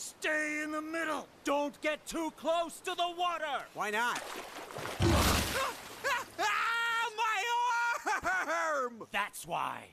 Stay in the middle! Don't get too close to the water! Why not? Ah, my arm! That's why!